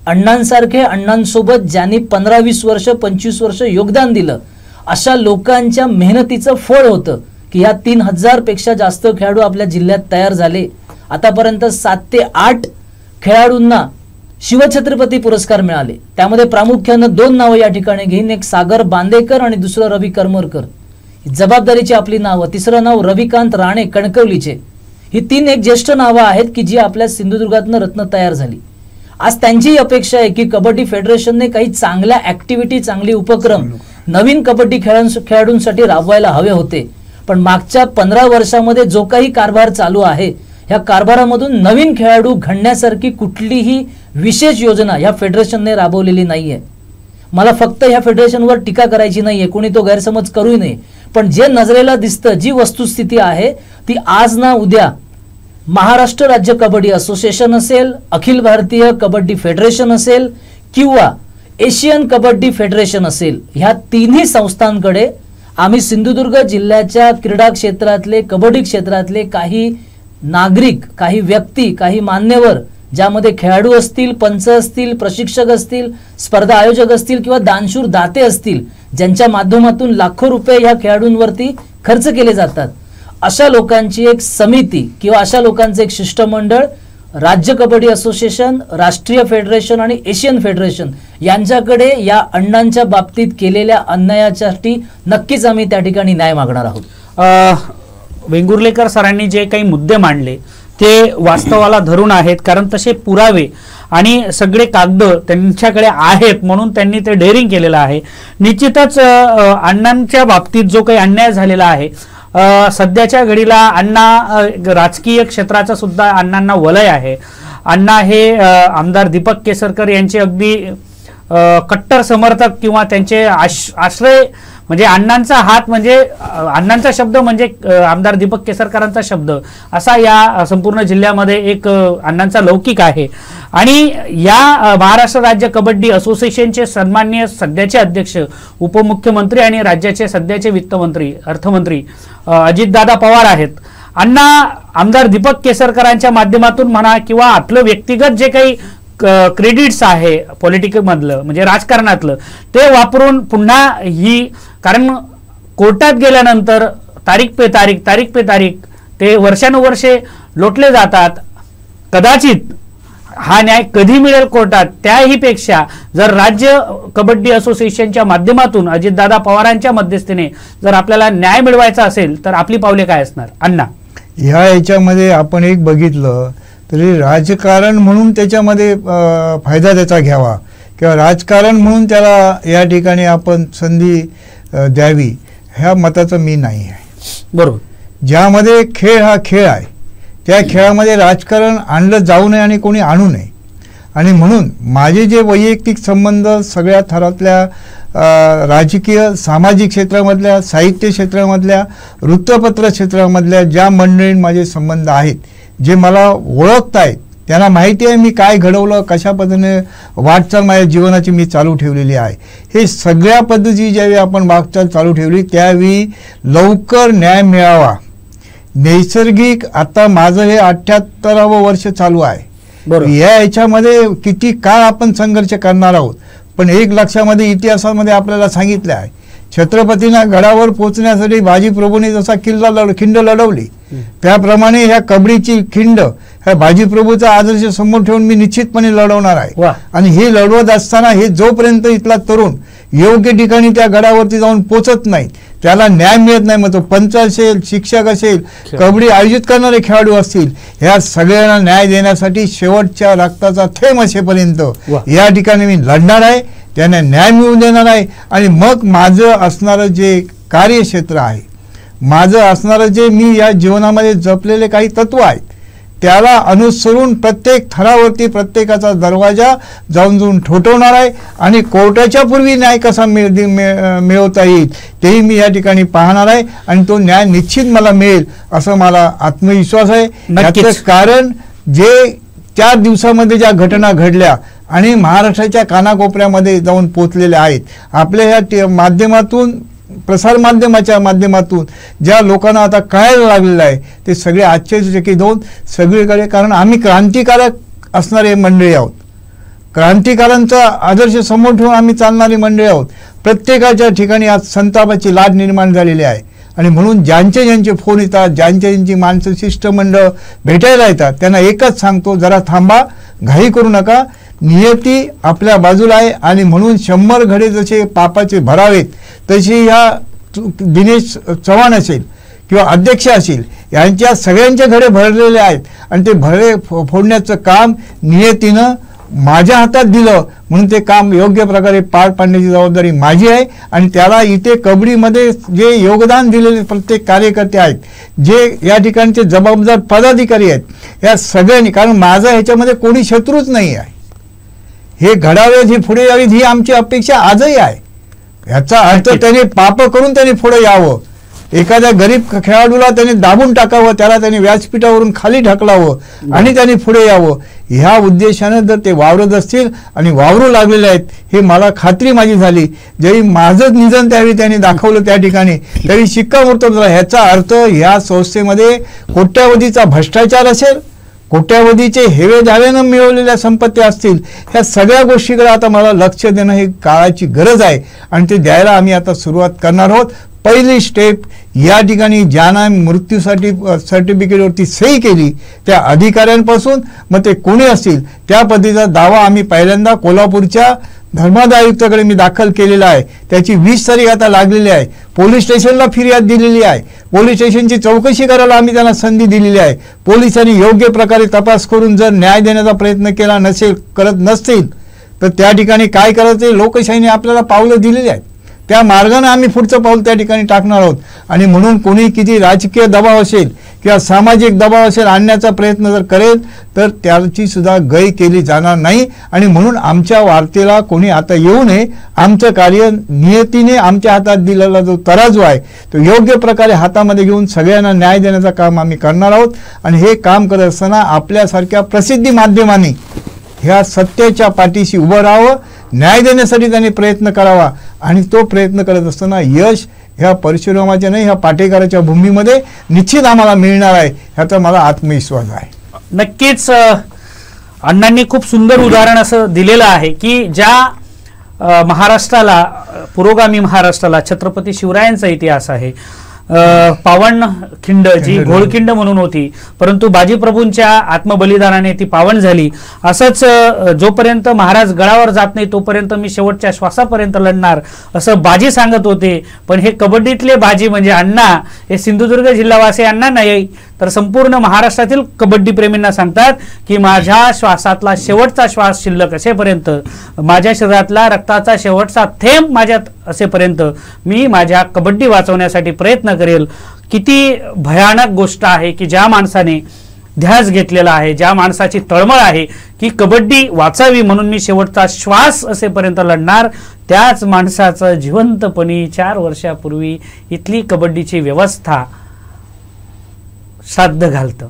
अण्णांसारखे, अण्णांसोबत ज्यांनी पंधरा वीस वर्ष पंचवीस वर्ष योगदान दिलं अशा लोकांच्या मेहनतीचं फळ होतं की ह्या तीन हजार पेक्षा जास्त खेळाडू आपल्या जिल्ह्यात तयार झाले। आतापर्यंत सात ते आठ खेळाडूंना शिवछत्रपती पुरस्कार मिळाले, त्यामध्ये प्रामुख्यानं दोन नावं या ठिकाणी घेईन, एक सागर बांदेकर आणि दुसरं रवी करमरकर। जबाबदारीची आपली नाव, तिसरं नाव रविकांत राणे कणकवलीचे, ही तीन एक ज्येष्ठ नावं आहेत की जी आपल्या सिंधुदुर्गातनं रत्न तयार झाली। आज त्यांची अपेक्षा आहे की कबड्डी फेडरेशनने काही चांगल्या ऍक्टिव्हिटी, चांगले उपक्रम नवीन कबड्डी खेळाडूंसाठी राबवायला हवे होते, पण मागच्या पंधरा वर्षांमध्ये जो काही कारभार चालू आहे या कारभारामधून नवीन खेळाडू घडण्यासारखी कुठलीही विशेष योजना या फेडरेशनने राबवलेली नाहीये। मला फक्त या फेडरेशनवर टीका करायची नाहीये, कोणी तो गैरसमज करूही नये, पण जे नजरेला दिसतं, जी वस्तुस्थिती आहे ती आज ना उद्या महाराष्ट्र राज्य कबड्डी असोसिएशन असेल, अखिल भारतीय कबड्डी फेडरेशन असेल किंवा एशियन कबड्डी फेडरेशन असेल, ह्या तिन्ही संस्थांकडे आम्ही सिंधुदुर्ग जिल्ह्याच्या क्रीडा क्षेत्रातले, कबड्डी क्षेत्रातले काही नागरिक, काही व्यक्ती, काही मान्यवर ज्यामध्ये खेळाडू असतील, पंच असतील, प्रशिक्षक असतील, स्पर्धा आयोजक असतील किंवा दानशूर दाते असतील ज्यांच्या माध्यमातून लाखो रुपये ह्या खेळाडूंवरती खर्च केले जातात, अशा लोकांची एक समिती किंवा अशा लोकांचं एक शिष्टमंडळ राज्य कबड्डी असोसिएशन, राष्ट्रीय फेडरेशन आणि एशियन फेडरेशन यांच्याकडे या अण्णांच्या बाबतीत केलेल्या अन्यायासाठी नक्कीच आम्ही त्या ठिकाणी न्याय मागणार आहोत। वेंगुर्लेकर सरांनी जे काही मुद्दे मांडले ते वास्तवाला धरून आहेत, कारण तसे पुरावे आणि सगळे कागद त्यांच्याकडे आहेत म्हणून त्यांनी ते डेअरिंग केलेलं आहे। निश्चितच अण्णांच्या बाबतीत जो काही अन्याय झालेला आहे सध्याच्या घडीला अण्णा राजकीय क्षेत्राचा सुद्धा अण्णांना वलय आहे। अण्णा हे आमदार दीपक केसरकर यांचे अगदी कट्टर समर्थक किंवा त्यांचे आश आश्रय म्हणजे अण्णांचा हात म्हणजे अण्णांचा शब्द म्हणजे आमदार दीपक केसरकरांचा शब्द असा या संपूर्ण जिल्ह्यामध्ये एक अण्णांचा लौकिक आहे। आणि या महाराष्ट्र राज्य कबड्डी असोसिएशनचे सन्माननीय सध्याचे अध्यक्ष, उपमुख्यमंत्री आणि राज्याचे सध्याचे वित्तमंत्री, अर्थमंत्री अजितदादा पवार आहेत। अण्णा आमदार दीपक केसरकरांच्या माध्यमातून म्हणा किंवा आपलं व्यक्तिगत जे काही क्रेडिट्स आहे पॉलिटिकलमधलं म्हणजे राजकारणातलं ते वापरून पुन्हा ही, कारण कोर्टात गेल्यानंतर तारीख पे तारीख तारीख पे तारीख ते वर्षानुवर्षे लोटले जातात। कदाचित हा न्याय कधी मिळेल कोर्टात त्याहीपेक्षा जर राज्य कबड्डी असोसिएशनच्या माध्यमातून अजितदादा पवारांच्या मध्यस्थीने जर आपल्याला न्याय मिळवायचा असेल तर आपली पावले काय असणार अण्णा? ह्या याच्यामध्ये आपण एक बघितलं तरी राजकारण म्हणून त्याच्यामध्ये फायदा त्याचा घ्यावा किंवा राजकारण म्हणून त्याला या ठिकाणी आपण संधी द्यावी ह्या मताचं मी नाही आहे। बरोबर, ज्यामध्ये खेळ हा खेळ आहे त्या खेळामध्ये राजकारण आणलं जाऊ नये आणि कोणी आणू नये, आणि म्हणून माझे जे वैयक्तिक संबंध सगळ्या थरातल्या राजकीय, सामाजिक क्षेत्रामधल्या, साहित्य क्षेत्रामधल्या, वृत्तपत्र क्षेत्रामधल्या ज्या मंडळींत माझे संबंध आहेत, जे मला ओळखतायत, त्यांना माहिती आहे मी काय घडवलं, कशा पद्धतीने वाटचाल माझ्या जीवनाची मी चालू ठेवलेली आहे। हे सगळ्या पद्धती ज्यावेळी आपण वाटचाल चालू ठेवली त्यावेळी लवकर न्याय मिळावा। नैसर्गिक आता माझं हे अठ्ठ्याहत्तरावं वर्ष चालू आहे, या याच्यामध्ये किती काळ आपण संघर्ष करणार आहोत, पण एक लक्षामध्ये इतिहासामध्ये आपल्याला सांगितलं आहे छत्रपतींना गडावर पोचण्यासाठी बाजीप्रभूने जसा किल्ला लढ खिंड लढवली त्याप्रमाणे ह्या कबड्डीची खिंड ह्या बाजीप्रभूचा आदर्श समोर ठेवून मी निश्चितपणे लढवणार आहे। आणि हे लढवत असताना हे जोपर्यंत इथला तरुण योग्य ठिकाणी त्या गडावरती जाऊन पोचत नाही त्याला न्याय मिळत नाही, मग तो पंच असेल, शिक्षक असेल, कबड्डी आयोजित करणारे खेळाडू असतील, ह्या सगळ्यांना न्याय देण्यासाठी शेवटच्या रक्ताचा थेंब असेपर्यंत या ठिकाणी मी लढणार आहे, त्यांना न्याय मिळवून देणार आहे। आणि मग माझं असणारं जे कार्यक्षेत्र आहे माझं असणारं जे मी या जीवनामध्ये जपलेले काही तत्व आहेत त्याला अनुसरून प्रत्येक थरावरती प्रत्येकाचा दरवाजा जाऊन जाऊन ठोठवणार आहे आणि कोर्टाच्या पूर्वी न्याय कसा मिळवता येईल तेही मी या ठिकाणी पाहणार आहे आणि तो न्याय निश्चित मला मिळेल असं मला आत्मविश्वास आहे। याचं कारण जे चार दिवसांमध्ये ज्या घटना घडल्या आणि महाराष्ट्राच्या कानाकोपऱ्यामध्ये जाऊन पोहोचलेल्या आहेत आपल्या या माध्यमातून प्रसार माध्यमाच्या माध्यमातून ज्या लोकांना आता कळायला लागलेलं आहे ते सगळे आश्चर्यचकित होऊन सगळीकडे, कारण आम्ही क्रांतिकारक असणारे मंडळी आहोत, क्रांतिकारकांचा आदर्श समोर ठेवून आम्ही चालणारी मंडळी आहोत। प्रत्येकाच्या ठिकाणी आज संतापाची लाट निर्माण झालेली आहे आणि म्हणून ज्यांचे ज्यांचे फोन येतात, ज्यांचे ज्यांची माणसं शिष्टमंडळ भेटायला येतात त्यांना एकच सांगतो, जरा थांबा, घाई करू नका, नियती आपल्या बाजूला आहे आणि म्हणून शंभर घडे जसे पापाचे भरावेत तशी ह्या दिनेश चव्हाण असेल किंवा अध्यक्ष असेल यांच्या सगळ्यांचे घडे भरलेले आहेत आणि ते भरे फोडण्याचं काम नियतीनं माझ्या हातात दिलं म्हणून ते काम योग्य प्रकारे पार पाडण्याची जबाबदारी माझी आहे आणि त्याला इथे कबड्डीमध्ये जे योगदान दिलेले प्रत्येक कार्यकर्ते आहेत, जे या ठिकाणचे जबाबदार पदाधिकारी आहेत या सगळ्यांनी, कारण माझा ह्याच्यामध्ये कोणी शत्रूच नाही आहे, हे घडावे हे पुढे यावीत ही आमची अपेक्षा आजही आहे। याचा अर्थ त्याने पाप करून त्याने पुढे यावं, एखाद्या गरीब खेळाडूला त्याने दाबून टाकावं, त्याला त्याने व्यासपीठावरून खाली ढकलावं आणि त्याने पुढे यावं ह्या उद्देशाने जर ते वावरत असतील आणि वावरू लागलेले आहेत हे मला खात्री माझी झाली। जरी माझंच निधन त्यावेळी त्यांनी दाखवलं त्या ठिकाणी तरी शिक्कामोर्तब झाला, ह्याचा अर्थ ह्या संस्थेमध्ये कोट्यावधीचा भ्रष्टाचार असेल, कोट्यावधीचे हेवे धावेनं मिळवलेल्या संपत्ती असतील, ह्या सगळ्या गोष्टीकडे आता मला लक्ष देणं ही काळाची गरज आहे आणि ते द्यायला आम्ही आता सुरुवात करणार आहोत। पहिली स्टेप या ठिकाणी ज्यांना मृत्यूसाठी सर्टिफिकेटवरती सही केली त्या अधिकाऱ्यांपासून मग ते कोणी असतील त्या पद्धतीचा दावा आम्ही पहिल्यांदा कोल्हापूरच्या धर्मादाय आयुक्ताकडे मी दाखल केलेला आहे, त्याची वीस तारीख आता लागलेली आहे, पोलीस स्टेशनला फिर्याद दिलेली आहे, पोलीस स्टेशनची चौकशी करायला आम्ही त्यांना संधी दिलेली आहे, पोलिसांनी योग्य प्रकारे तपास करून जर न्याय देण्याचा प्रयत्न केला नसेल करत नसतील तर त्या ठिकाणी काय करायचं लोकशाहीने आपल्याला पावलं दिलेली आहेत, त्या मार्गाने आम्ही पुढचं पाऊल त्या ठिकाणी टाकणार आहोत आणि म्हणून कोणी किती राजकीय दबाव असेल किंवा सामाजिक दबाव असेल आणण्याचा प्रयत्न जर करेल तर त्याची सुद्धा गय केली जाणार नाही आणि म्हणून आमच्या वार्तेला कोणी आता येऊ नये। आमचं कार्य नियतीने आमच्या हातात दिलेला जो तराजू आहे तो योग्य प्रकारे हातामध्ये घेऊन सगळ्यांना न्याय देण्याचं काम आम्ही करणार आहोत आणि हे काम करत असताना आपल्यासारख्या प्रसिद्धी माध्यमांनी ह्या सत्तेच्या पाठीशी उभं राहावं, न्याय देण्यासाठी त्यांनी प्रयत्न करावा आणि तो प्रयत्न करत असताना यश ह्या परिश्रमाच्या नाही ह्या पाटेकराच्या भूमीमध्ये निश्चित आम्हाला मिळणार आहे ह्याचा मला आत्मविश्वास आहे। नक्कीच अण्णांनी खूप सुंदर उदाहरण असं दिलेलं आहे की ज्या महाराष्ट्राला पुरोगामी महाराष्ट्राला छत्रपती शिवरायांचा इतिहास आहे, पावन खिंड जी घोळखिंड म्हणून होती परंतु बाजीप्रभूंच्या आत्मबलिदानाने ती पावन झाली, असंच जोपर्यंत महाराज गडावर जात नाही तोपर्यंत मी शेवटच्या श्वासापर्यंत लढणार असं बाजी सांगत होते, पण हे कबड्डीतले बाजी म्हणजे अण्णा हे सिंधुदुर्ग जिल्हावासी अण्णा नाही तर संपूर्ण महाराष्ट्रातील कबड्डी प्रेमींना सांगतात की माझ्या श्वासातला शेवटचा श्वास शिल्लक असेपर्यंत, माझ्या शरीरातला रक्ताचा शेवटचा थेंब माझ्यात असेपर्यंत मी माझ्या कबड्डी वाचवण्यासाठी प्रयत्न करेल। किती भयानक गोष्ट आहे की ज्या माणसाने ध्यास घेतलेला आहे, ज्या माणसाची तळमळ आहे की कबड्डी वाचावी म्हणून मी शेवटचा श्वास असेपर्यंत लढणार, त्याच माणसाचं जिवंतपणी चार वर्षापूर्वी इथली कबड्डीची व्यवस्था श्राद्ध घालतं।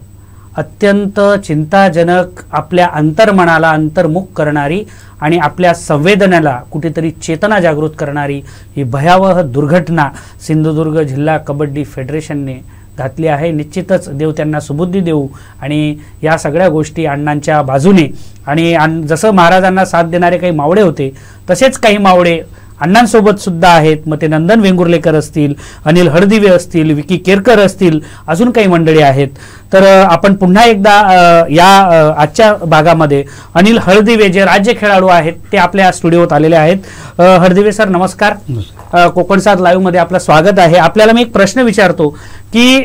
अत्यंत चिंताजनक, आपल्या अंतर्मनाला अंतर्मुख करणारी आणि आपल्या संवेदनेला कुठेतरी चेतना जागृत करणारी ही भयावह दुर्घटना सिंधुदुर्ग जिल्हा कबड्डी फेडरेशनने घातली आहे। निश्चितच देव त्यांना सुबुद्धी देऊ आणि या सगळ्या गोष्टी अण्णांच्या बाजूने आणि जसं महाराजांना साथ देणारे काही मावळे होते तसेच काही मावळे अण्णांसोबत सुद्धा आहेत, मग ते नंदन वेंगुर्लेकर असतील, अनिल हरदिवे असतील, विकी केरकर असतील, अजून काही मंडळी आहेत। तर आपण पुन्हा एकदा या आजच्या भागामध्ये अनिल हरदिवे जे राज्य खेळाडू आहेत ते आपल्या स्टुडिओत आलेले आहेत। हरदिवे सर नमस्कार, कोकणसाद लाईव्हमध्ये आपलं स्वागत आहे। आपल्याला मी एक प्रश्न विचारतो की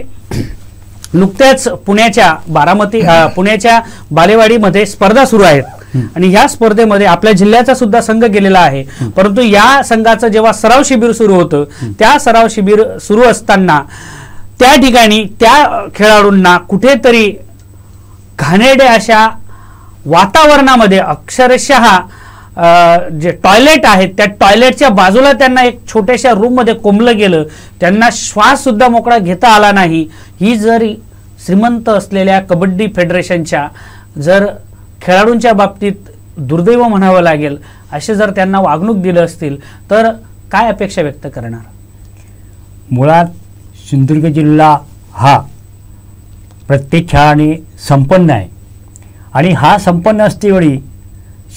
नुकत्याच पुण्याच्या बारामती पुण्याच्या बालेवाडीमध्ये स्पर्धा सुरू आहेत आणि या स्पर्धेमध्ये आपल्या जिल्ह्याचा सुद्धा संघ गेलेला आहे, परंतु या संघाचं जेव्हा सराव शिबिर सुरू होतं त्या सराव शिबिर सुरू असताना त्या ठिकाणी त्या खेळाडूंना कुठेतरी घाणेरड्या अशा वातावरणामध्ये अक्षरशः जे टॉयलेट आहे त्या टॉयलेटच्या बाजूला त्यांना एक छोट्याशा रूममध्ये कोंबलं गेलं, त्यांना श्वास सुद्धा मोकळा घेता आला नाही। ही जर श्रीमंत असलेल्या कबड्डी फेडरेशनच्या जर खेळाडूंच्या बाबतीत दुर्दैव म्हणावं लागेल असे जर त्यांना वागणूक दिली असतील तर काय अपेक्षा व्यक्त करणार। मुळात सिंधुदुर्ग जिल्हा हा प्रत्येक खेळाने संपन्न आहे आणि हा संपन्न असतेवेळी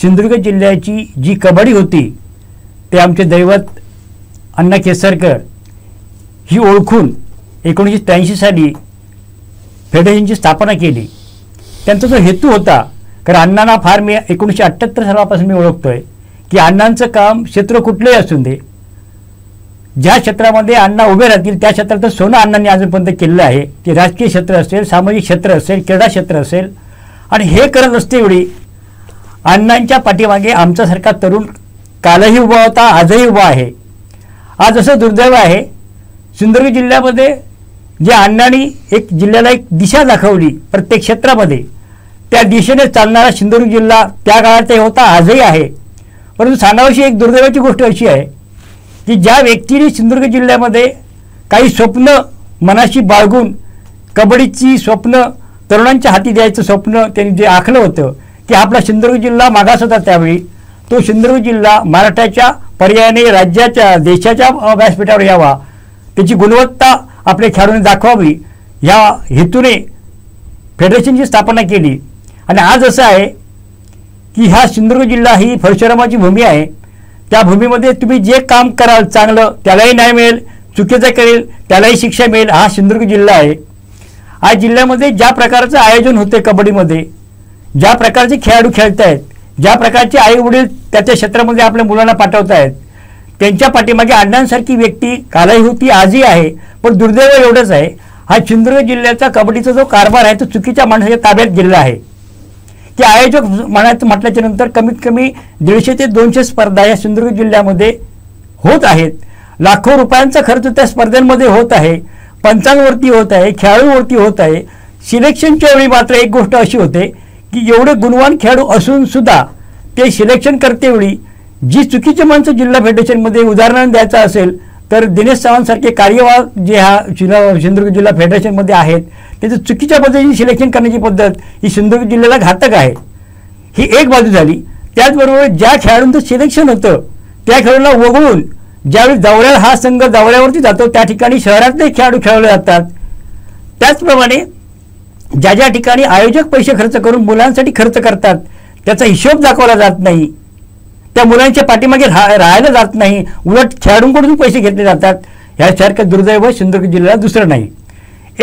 सिंधुदुर्ग जिल्ह्याची जी कबड्डी होती ते आमचे दैवत अण्णा केसरकर ही ओळखून एकोणीसशे त्र्याऐंशी साली फेडरेशनची स्थापना केली। त्यांचा जो हेतू होता, कारण अण्णांना फार मी एकोणीसशे अठ्ठ्याहत्तर सालापासून मी ओळखतो आहे की अण्णांचं काम क्षेत्र कुठलेही असून दे, ज्या क्षेत्रामध्ये अण्णा उभे राहतील त्या क्षेत्राचं सोनं अण्णांनी अजूनपर्यंत केलेलं आहे। ते राजकीय क्षेत्र असेल, सामाजिक क्षेत्र असेल, क्रीडा क्षेत्र असेल आणि हे करत असतेवेळी अण्णांच्या पाठीमागे आमच्यासारखा तरुण कालही उभा होता, आजही उभा आहे। आज असं दुर्दैव आहे सिंधुदुर्ग जिल्ह्यामध्ये जे अण्णांनी एक जिल्ह्याला एक दिशा दाखवली प्रत्येक क्षेत्रामध्ये, त्या दिशेने चालणारा सिंधुदुर्ग जिल्हा त्या काळातही होता, आजही आहे। परंतु सांगावशी एक दुर्दैवाची गोष्ट अशी आहे की ज्या व्यक्तीने सिंधुदुर्ग जिल्ह्यामध्ये काही स्वप्न मनाशी बाळगून कबड्डीची स्वप्न तरुणांच्या हाती द्यायचं स्वप्न त्यांनी जे आखलं होतं की आपला सिंधुदुर्ग जिल्हा मागास होता त्यावेळी, तो सिंधुदुर्ग जिल्हा महाराष्ट्राच्या पर्यायाने राज्याच्या देशाच्या व्यासपीठावर यावा, त्याची गुणवत्ता आपल्या खेळाडूंनी दाखवावी या हेतूने फेडरेशनची स्थापना केली। आणि आज असं आहे की हा सिंधुदुर्ग जिल्हा ही परशुरामाची भूमी आहे, त्या भूमीमध्ये तुम्ही जे काम कराल चांगलं त्यालाही न्याय मिळेल, चुकीचं करेल त्यालाही शिक्षा मिळेल, हा सिंधुदुर्ग जिल्हा आहे। आज जिल्ह्यामध्ये ज्या प्रकारचं आयोजन होते कबड्डीमध्ये, ज्या प्रकारचे खेळाडू खेळत आहेत, ज्या प्रकारचे आई वडील त्याच्या क्षेत्रामध्ये आपल्या मुलांना पाठवत आहेत, त्यांच्या पाठीमागे अण्णांसारखी व्यक्ती कालही होती, आजही आहे। पण दुर्दैव एवढंच आहे हा सिंधुदुर्ग जिल्ह्याचा कबड्डीचा जो कारभार आहे तो चुकीच्या माणसाच्या ताब्यात गेलेला आहे की आयोजक म्हणायचं म्हटल्याच्या नंतर कमीत कमी दीडशे ते दोनशे स्पर्धा या सिंधुदुर्ग जिल्ह्यामध्ये होत आहेत, लाखो रुपयांचा खर्च त्या स्पर्धांमध्ये होत आहे, पंचांवरती होत आहे, खेळाडूवरती होत आहे। सिलेक्शनच्या वेळी मात्र एक गोष्ट अशी होते की एवढे गुणवान खेळाडू असूनसुद्धा ते सिलेक्शन करतेवेळी जी चुकीची माणसं जिल्हा फेडरेशनमध्ये उदाहरण द्यायचं असेल तर दिनेश चव्हाणसारखे कार्यवाह जे हा जिल्हा सिंधुदुर्ग जिल्हा फेडरेशनमध्ये आहेत त्याचं चुकीच्या पद्धतीने सिलेक्शन करण्याची पद्धत ही सिंधुदुर्ग जिल्ह्याला घातक आहे, ही एक बाजू झाली। त्याचबरोबर ज्या खेळाडूंचं सिलेक्शन होतं त्या खेळाडूला वगळून ज्यावेळी दौऱ्याला हा संघ दौऱ्यावरती जातो त्या ठिकाणी शहरातले खेळाडू खेळवले जातात, त्याचप्रमाणे ज्या ज्या ठिकाणी आयोजक पैसे खर्च करून मुलांसाठी खर्च करतात त्याचा हिशोब दाखवला जात नाही, त्या मुलांच्या पाठीमागे रा राहायला जात नाही, उलट खेळाडूंकडून पैसे घेतले जातात। ह्यासारख्या दुर्दैव सिंधुदुर्ग जिल्ह्याला दुसरं नाही।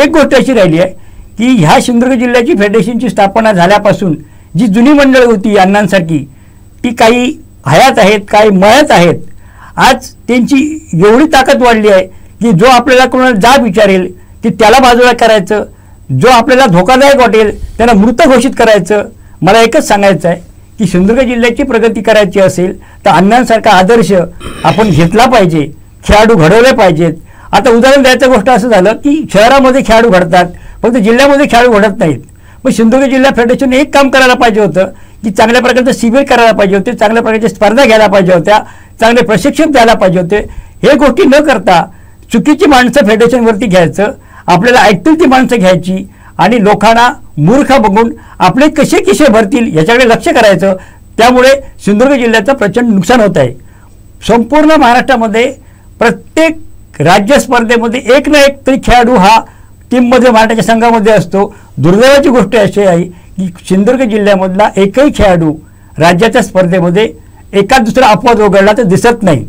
एक गोष्ट अशी राहिली आहे की ह्या सिंधुदुर्ग जिल्ह्याची फेडरेशनची स्थापना झाल्यापासून जी जुनी मंडळी होती अण्णांसारखी ती काही हयात आहेत, काही मयत आहेत। आज त्यांची एवढी ताकद वाढली आहे की जो आपल्याला कोणाला जाब विचारेल की त्याला बाजूला करायचं, जो आपल्याला धोकादायक वाटेल त्यांना मृत घोषित करायचं। मला एकच सांगायचं आहे की सिंधुदुर्ग जिल्ह्याची प्रगती करायची असेल तर अण्णांसारखा आदर्श आपण घेतला पाहिजे, खेळाडू घडवले पाहिजेत। आता उदाहरण द्यायचं गोष्ट असं झालं की शहरामध्ये खेळाडू घडतात फक्त जिल्ह्यामध्ये खेळाडू घडत नाहीत। मग सिंधुदुर्ग जिल्हा फेडरेशनने एक काम करायला पाहिजे होतं की चांगल्या प्रकारचं शिबिर करायला पाहिजे होते, चांगल्या प्रकारच्या स्पर्धा घ्यायला पाहिजे होत्या, चांगले प्रशिक्षण द्यायला पाहिजे होते। हे गोष्टी न करता चुकीची माणसं फेडरेशनवरती घ्यायचं, आपल्याला ऐकतील ती माणसं घ्यायची आणि लोकांना मूर्ख बघून आपले कसे किसे भरतील याच्याकडे लक्ष करायचं। त्यामुळे सिंधुदुर्ग जिल्ह्याचं प्रचंड नुकसान होत आहे। संपूर्ण महाराष्ट्रामध्ये प्रत्येक राज्य स्पर्धेमध्ये एक ना एक तरी खेळाडू हा टीममध्ये महाराष्ट्राच्या संघामध्ये असतो। दुर्दैवाची गोष्ट अशी आहे की सिंधुदुर्ग जिल्ह्यामधला एकही खेळाडू राज्याच्या स्पर्धेमध्ये एका दुसरा अपवाद वगळला तर दिसत नाही।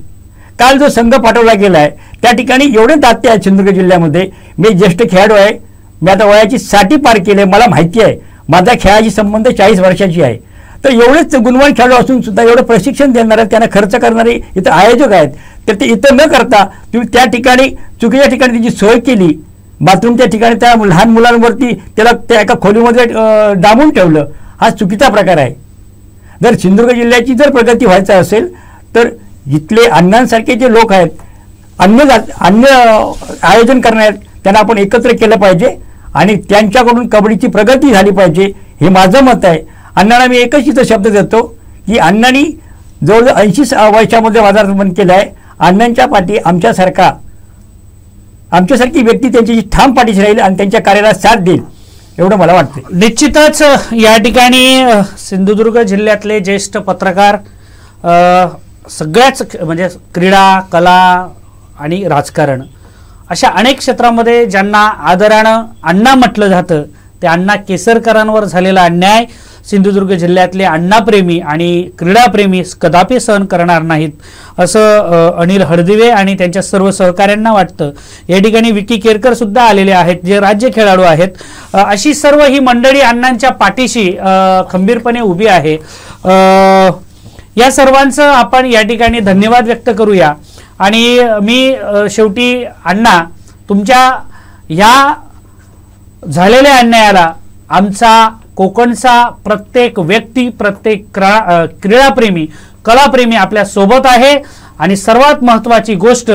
काल जो संघ पाठवला गेला आहे त्या ठिकाणी एवढे दाते आहेत सिंधुदुर्ग जिल्ह्यामध्ये। मी ज्येष्ठ खेळाडू आहे, मी आता वयाची साठी पार केली आहे, मला माहिती आहे, माझा खेळाशी संबंध चाळीस वर्षाची आहे। तर एवढेच गुणवान खेळाडू असून सुद्धा एवढं प्रशिक्षण देणारे, त्यांना खर्च करणारे इथं आयोजक आहेत, तर ते इथं न करता तुम्ही त्या ठिकाणी चुकीच्या ठिकाणी त्याची सोय केली, बाथरूमच्या ठिकाणी त्या लहान मुलांवरती त्याला त्या एका खोलीमध्ये डांबून ठेवलं, हा चुकीचा प्रकार आहे। जर सिंधुदुर्ग जिल्ह्याची जर प्रगती व्हायची असेल तर इथले अण्णांसारखे जे लोक आहेत, अन्य अन्य आयोजन करणारे त्यांना आपण एकत्र केलं पाहिजे आणि त्यांच्याकडून कबड्डीची प्रगती झाली पाहिजे हे माझं मत आहे। अण्णांना मी एकच इथं शब्द देतो की अण्णांनी जवळजवळ ऐंशी वयाच्यामध्ये वादार्पण केलं आहे। अण्णांच्या पाठी आमच्यासारखा आमच्यासारखी व्यक्ती त्यांची ठाम पाठीशी राहील आणि त्यांच्या कार्याला साथ देईल एवढं मला वाटतं। निश्चितच या ठिकाणी सिंधुदुर्ग जिल्ह्यातले ज्येष्ठ पत्रकार सगळ्याच म्हणजे क्रीडा कला आणि राजकारण अशा अनेक क्षेत्रामध्ये ज्यांना आदरानं अण्णा म्हटलं जातं ते अण्णा केसरकरांवर झालेला अन्याय सिंधुदुर्ग जिल्ह्यातले अण्णाप्रेमी आणि क्रीडाप्रेमी कदापि सहन करणार नाहीत असं अनिल हळदिवे आणि त्यांच्या सर्व सहकाऱ्यांना वाटतं। या ठिकाणी विकी केरकर सुद्धा आलेले आहेत जे राज्य खेळाडू आहेत। अशी सर्व ही मंडळी अण्णांच्या पाठीशी खंबीरपणे उभी आहे। या सर्वांचं आपण या ठिकाणी धन्यवाद व्यक्त करूया आणि मी शेवटी अण्णा तुमच्या या झालेल्या अन्यायाला आमचा कोकणचा प्रत्येक व्यक्ती प्रत्येक क्रीडाप्रेमी कलाप्रेमी आपल्या सोबत आहे आणि सर्वात महत्त्वाची गोष्ट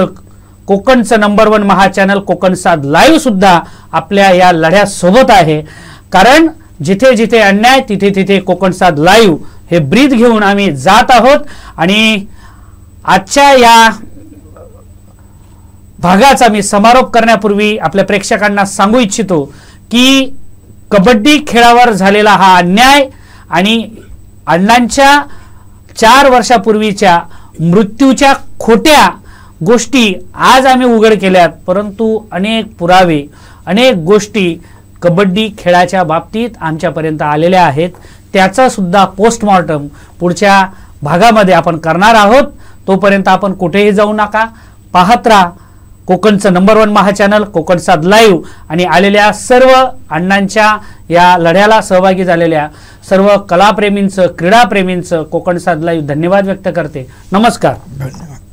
कोकणचं नंबर वन महाचॅनल कोकण साद लाईव्ह सुद्धा आपल्या या लढ्यासोबत आहे। कारण जिथे जिथे अन्याय तिथे तिथे कोकण साद लाईव्ह हे ब्रीद घेऊन आम्ही जात आहोत आणि आजच्या या भागाचा मी समारोप करण्यापूर्वी आपल्या प्रेक्षकांना सांगू इच्छितो की कबड्डी खेळावर झालेला हा अन्याय आणि अण्णांच्या चार वर्षापूर्वीच्या मृत्यूच्या खोट्या गोष्टी आज आम्ही उघड केल्यात, परंतु अनेक पुरावे अनेक गोष्टी कबड्डी खेळाच्या बाबतीत आमच्यापर्यंत आलेल्या आहेत। त्याचा सुद्धा पोस्टमॉर्टम पुढच्या भागामध्ये आपण करणार आहोत। तोपर्यंत आपण कुठेही जाऊ नका, पाहत राहा कोकणचं नंबर वन महाचॅनल कोकण साद लाईव्ह आणि आलेल्या सर्व अण्णांच्या या लढ्याला सहभागी झालेल्या सर्व कलाप्रेमींचं क्रीडाप्रेमींचं कोकण साद लाईव्ह धन्यवाद व्यक्त करते। नमस्कार, धन्यवाद।